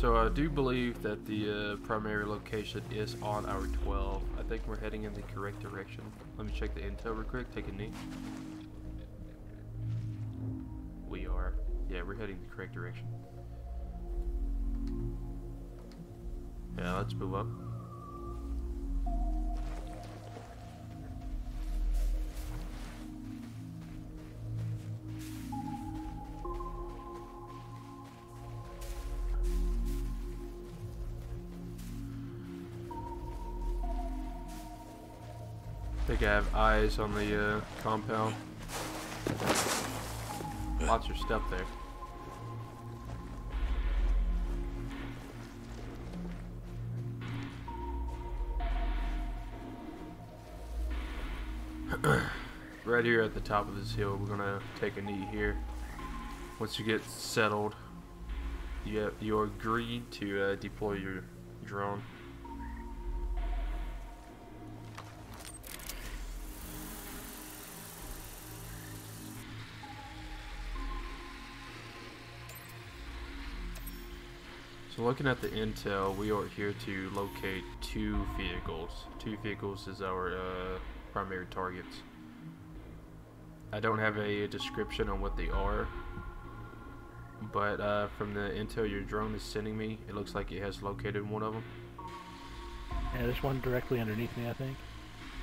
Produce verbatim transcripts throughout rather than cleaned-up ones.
So I do believe that the uh, primary location is on our twelve. I think we're heading in the correct direction. Let me check the intel real quick, take a knee. We are, yeah, we're heading the correct direction. Yeah, let's move up. I think I have eyes on the uh, compound. Lots of stuff there. Right here at the top of this hill, we're gonna take a knee here. Once you get settled, you have, you agree to uh, deploy your drone. So looking at the intel, we are here to locate two vehicles. Two vehicles is our uh, primary targets. I don't have a description on what they are, but uh, from the intel your drone is sending me, it looks like it has located one of them. Yeah, there's one directly underneath me, I think.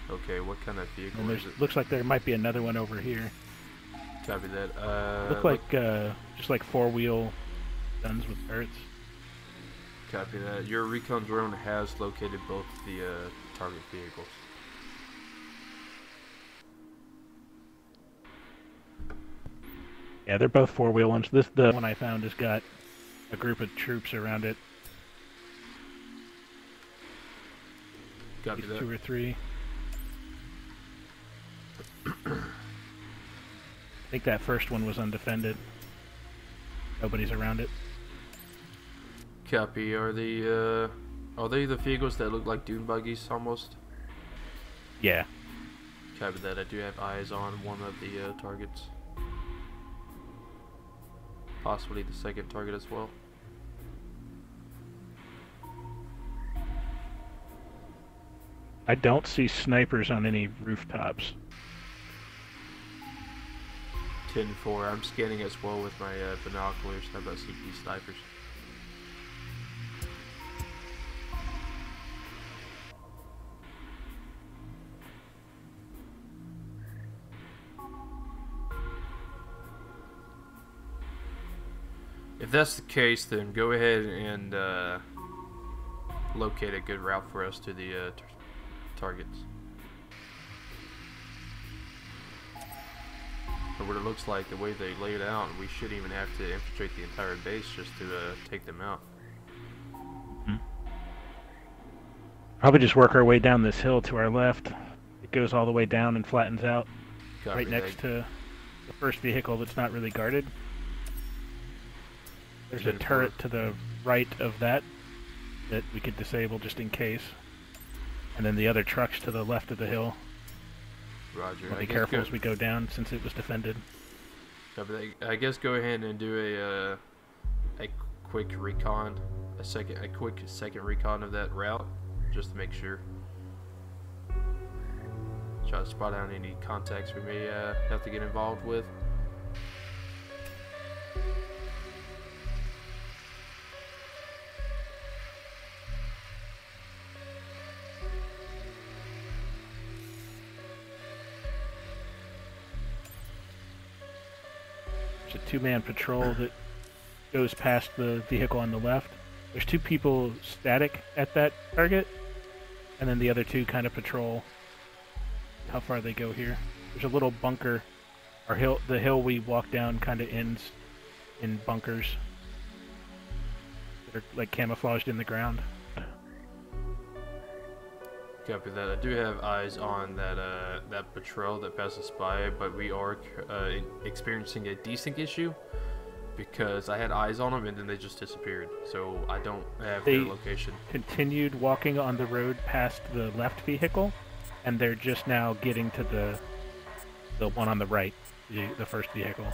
Okay, what kind of vehicle is it? Looks like there might be another one over here. Copy that. Uh, look like look uh, just like four-wheel guns with turrets. Copy that. Your recon drone has located both the uh, target vehicles. Yeah, they're both four-wheel ones. This the one I found has got a group of troops around it. Copy that. Two or three. I think that first one was undefended. Nobody's around it. Copy. Are they, uh, are they the vehicles that look like dune buggies almost? Yeah. Copy that. I do have eyes on one of the uh, targets. Possibly the second target as well. I don't see snipers on any rooftops. ten four. I'm scanning as well with my uh, binoculars. How about C P snipers? If that's the case, then go ahead and uh, locate a good route for us to the uh, targets. But what it looks like, the way they laid out, we shouldn't even have to infiltrate the entire base just to uh, take them out. Hmm. Probably just work our way down this hill to our left. It goes all the way down and flattens out. Copy right next that. to the first vehicle that's not really guarded. There's a turret to the right of that that we could disable just in case. And then the other truck's to the left of the hill. Roger. We'll be careful as we go down since it was defended. I guess go ahead and do a uh, a quick recon, a second, a quick second recon of that route, just to make sure. Try to spot out any contacts we may uh, have to get involved with. There's a two-man patrol that goes past the vehicle on the left. There's two people static at that target, and then the other two kind of patrol how far they go here. There's a little bunker. Our hill, the hill we walk down kind of ends in bunkers that are like camouflaged in the ground. Copy that. I do have eyes on that uh, that patrol that passes by, but we are uh, experiencing a decent issue because I had eyes on them and then they just disappeared. So I don't have their location. Continued walking on the road past the left vehicle, and they're just now getting to the the one on the right, the, the first vehicle.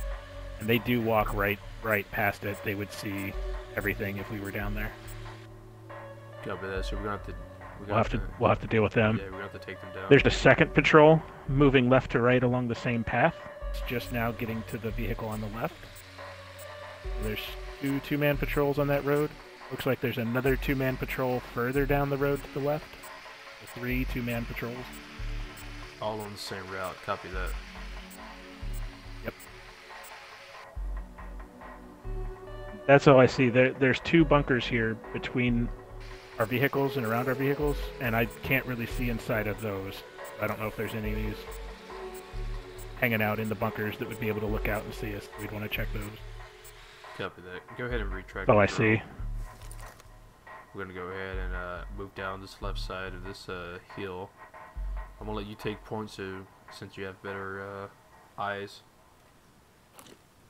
And they do walk right right past it. They would see everything if we were down there. Copy that. So we're gonna have to we're gonna we'll have to, to we'll have to deal with them. Yeah, we're gonna have to take them down. There's the second patrol moving left to right along the same path. It's just now getting to the vehicle on the left. There's two two-man patrols on that road. Looks like there's another two-man patrol further down the road to the left. The three two-man patrols. All on the same route. Copy that. Yep. That's all I see. There, there's two bunkers here between our vehicles and around our vehicles, and I can't really see inside of those. I don't know if there's any enemies hanging out in the bunkers that would be able to look out and see us. We'd want to check those. Copy that. Go ahead and retract. Oh, I see. We're gonna go ahead and uh, move down this left side of this uh, hill. I'm gonna let you take points of, since you have better uh, eyes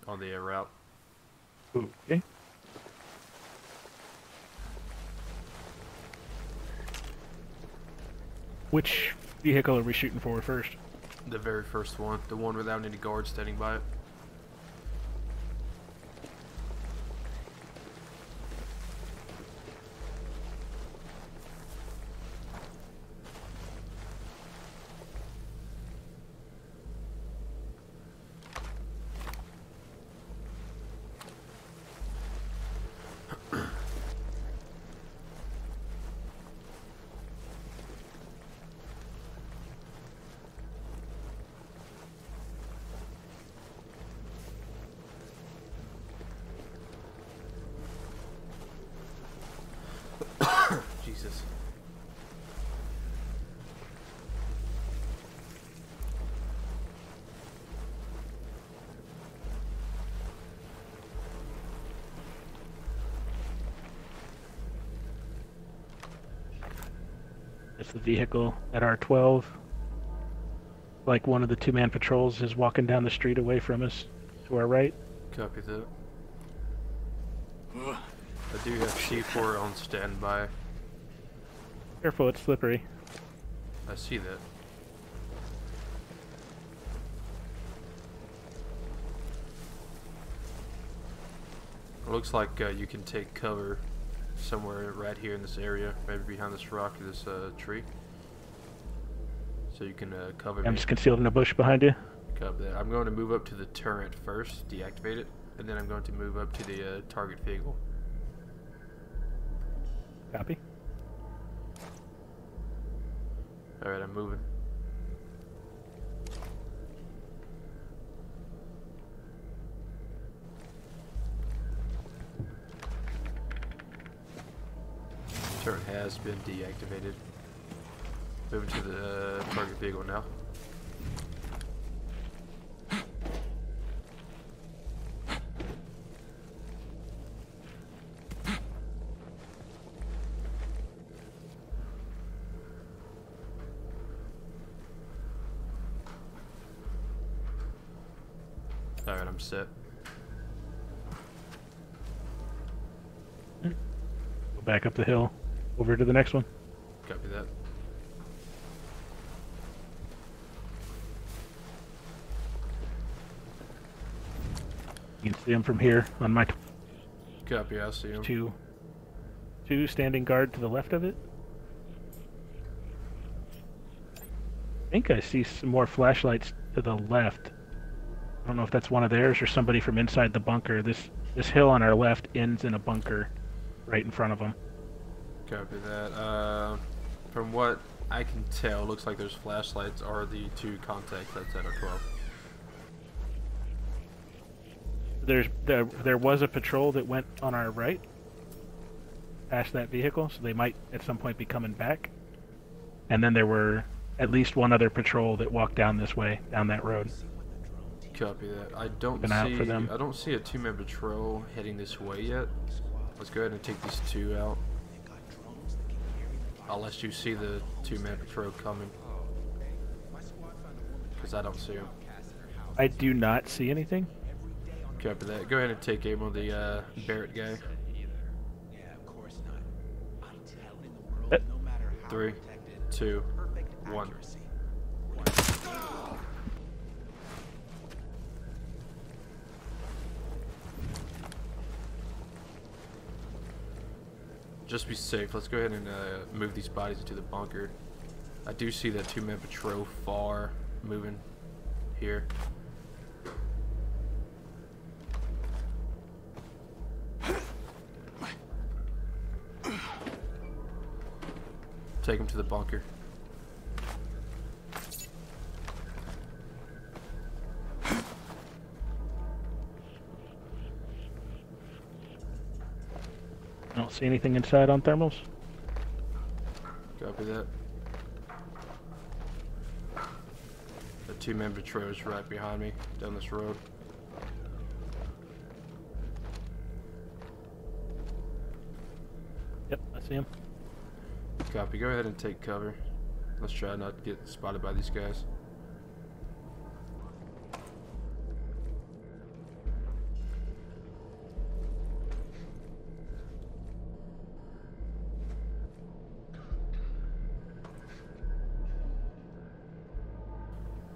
on the uh, route. Okay. Which vehicle are we shooting for first? The very first one, the one without any guards standing by it. The vehicle at R twelve, like one of the two-man patrols is walking down the street away from us to our right. Copy that. I do have C four on standby. Careful, it's slippery. I see that. It looks like uh, you can take cover somewhere right here in this area, maybe behind this rock or this uh, tree. So you can uh, cover I'm me. Just concealed in a bush behind you. Cover that. I'm going to move up to the turret first, deactivate it, and then I'm going to move up to the uh, target vehicle. Copy. Alright, I'm moving. Turret has been deactivated. Moving to the uh, target vehicle now. Alright, I'm set. Go back up the hill. Over to the next one. Copy that. You can see him from here on my... Copy, I see him. Two. Two standing guard to the left of it. I think I see some more flashlights to the left. I don't know if that's one of theirs or somebody from inside the bunker. This, this hill on our left ends in a bunker right in front of them. Copy that. Uh, from what I can tell, looks like those flashlights are the two contacts that's at R twelve. There's there there was a patrol that went on our right, past that vehicle, so they might at some point be coming back. And then there were at least one other patrol that walked down this way, down that road. Copy that. I don't Keep an eye see out for them. I don't see a two-man patrol heading this way yet. Let's go ahead and take these two out. Unless you see the two-man patrol coming, because I don't see him. I do not see anything. Copy that. Go ahead and take aim on the uh, Barrett guy. Three, two, one. just be safe, let's go ahead and uh, move these bodies into the bunker. I do see that two-man patrol far moving here. Take him to the bunker. I don't see anything inside on thermals. Copy that. The two-man patrol is right behind me down this road. Yep, I see him. Copy. Go ahead and take cover. Let's try not to get spotted by these guys.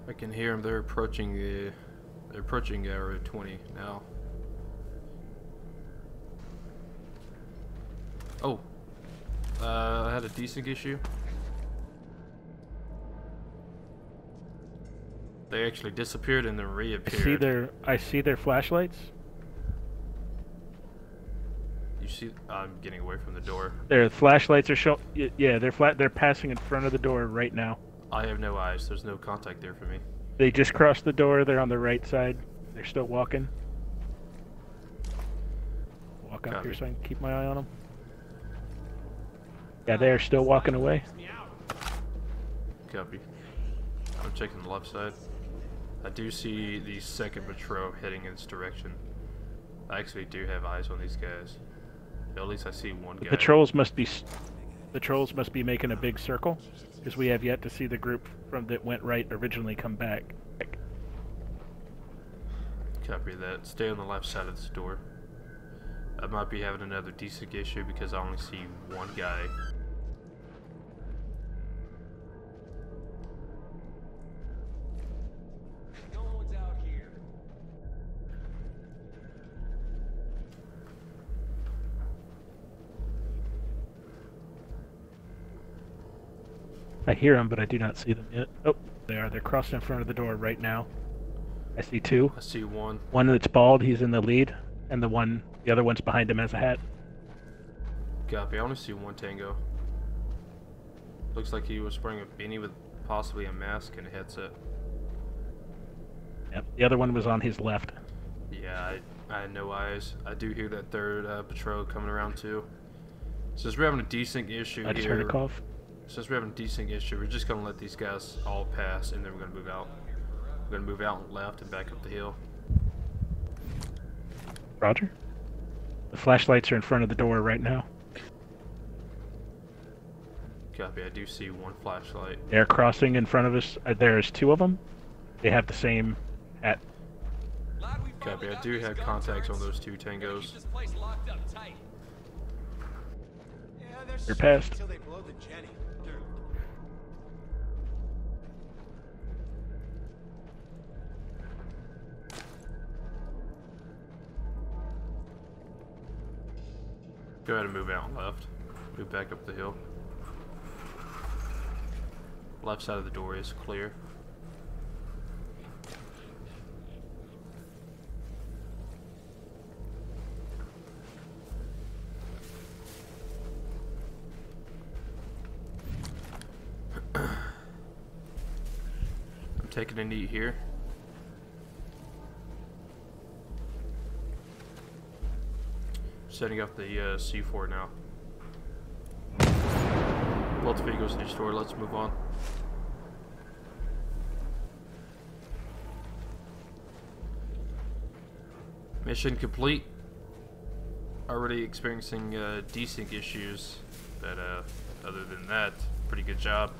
I can hear them. They're approaching the. They're approaching Route twenty now. Oh. Uh, I had a desync issue. They actually disappeared and then reappeared. I see their, I see their flashlights. You see, I'm getting away from the door. Their flashlights are showing. Yeah, they're flat. They're passing in front of the door right now. I have no eyes. There's no contact there for me. They just crossed the door. They're on the right side. They're still walking. Walk up here so I can keep my eye on them. Yeah, they're still walking away. Copy. I'm checking the left side. I do see the second patrol heading in this direction. I actually do have eyes on these guys. At least I see one guy. The trolls must be, the trolls must be making a big circle, because we have yet to see the group from that went right originally come back. Copy that. Stay on the left side of this door. I might be having another desync issue because I only see one guy. I hear them, but I do not see them yet. Oh, they are. They're crossing in front of the door right now. I see two. I see one. One that's bald. He's in the lead. And the one, the other one's behind him has a hat. Copy. I only see one Tango. Looks like he was wearing a beanie with possibly a mask and a headset. Yep. The other one was on his left. Yeah, I, I had no eyes. I do hear that third uh, patrol coming around too. Since we're having a desync issue here, I just heard a cough. Since we're having a desync issue, we're just gonna let these guys all pass, and then we're gonna move out. We're gonna move out and left and back up the hill. Roger. The flashlights are in front of the door right now. Copy, I do see one flashlight. They're crossing in front of us. There's two of them. They have the same hat. Copy, I do have contacts on those two Tangos. They're past. Go ahead and move out left. Move back up the hill. Left side of the door is clear. I'm taking a neat here. Setting up the uh, C four now. Both vehicles in each door, let's move on. Mission complete. Already experiencing uh, desync issues, but uh, other than that, pretty good job.